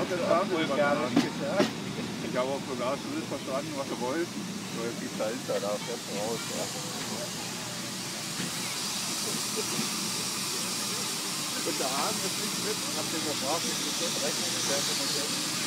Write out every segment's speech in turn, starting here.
Ich habe auch sogar schon verstanden, was du wolltest. So, jetzt geht es dahinter, da fährst du raus. Ja. Und der Hahn ist nicht mit, hat den Verbrauch nicht bestimmt rechnen, der ist immer selbst.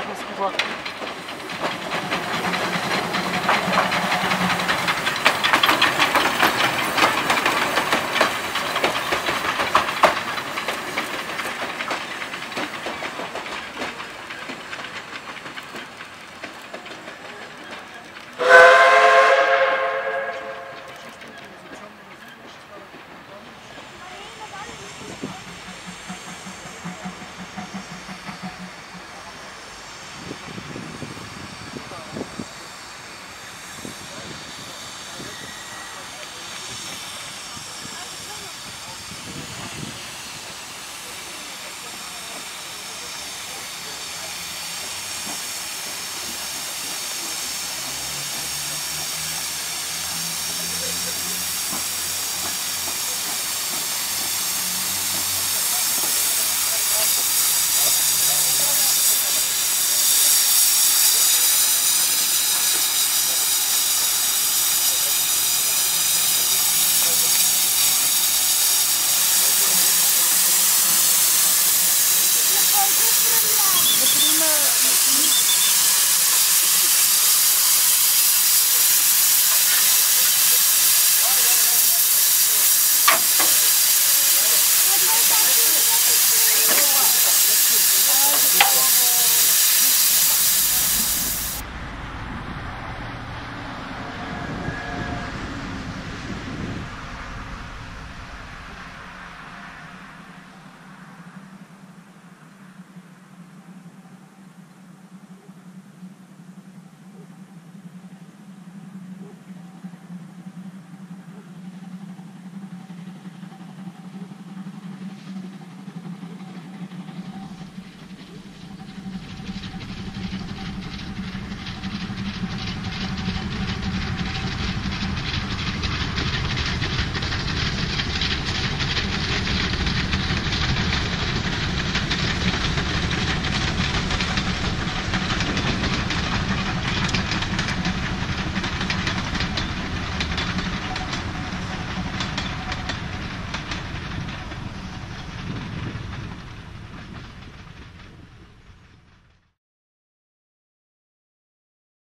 Sachen